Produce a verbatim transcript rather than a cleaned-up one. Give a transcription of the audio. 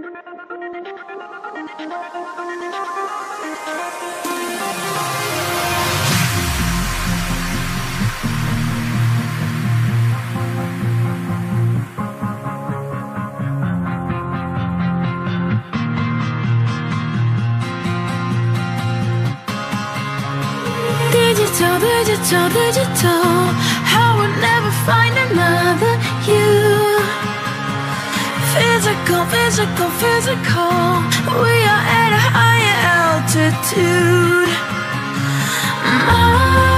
Digital, digital, digital, I would never find another you. Physical, physical, physical, we are at a higher altitude. My